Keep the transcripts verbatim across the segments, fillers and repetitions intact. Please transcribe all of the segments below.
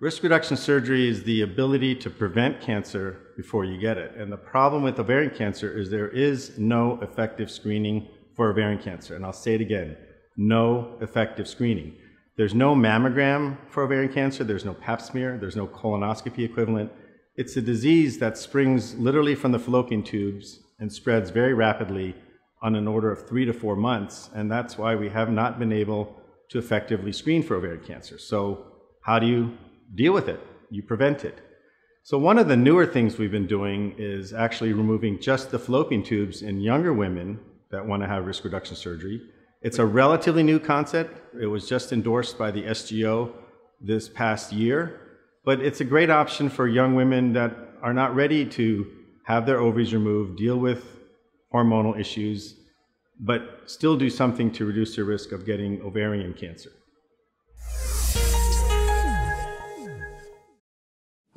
Risk reduction surgery is the ability to prevent cancer before you get it. And the problem with ovarian cancer is there is no effective screening for ovarian cancer. And I'll say it again, no effective screening. There's no mammogram for ovarian cancer, there's no pap smear, there's no colonoscopy equivalent. It's a disease that springs literally from the fallopian tubes and spreads very rapidly on an order of three to four months. And that's why we have not been able to effectively screen for ovarian cancer. So how do you deal with it? You prevent it. So one of the newer things we've been doing is actually removing just the fallopian tubes in younger women that want to have risk reduction surgery. It's a relatively new concept. It was just endorsed by the S G O this past year, but it's a great option for young women that are not ready to have their ovaries removed, deal with hormonal issues, but still do something to reduce their risk of getting ovarian cancer.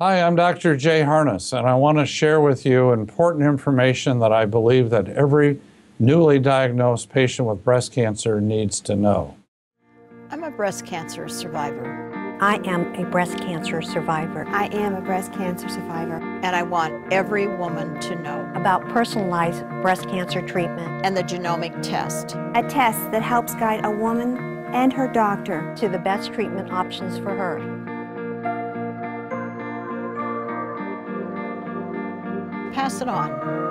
Hi, I'm Doctor Jay Harness, and I want to share with you important information that I believe that every newly diagnosed patient with breast cancer needs to know. I'm a breast cancer survivor. I am a breast cancer survivor. I am a breast cancer survivor. And I want every woman to know about personalized breast cancer treatment and the genomic test. A test that helps guide a woman and her doctor to the best treatment options for her. Pass it on.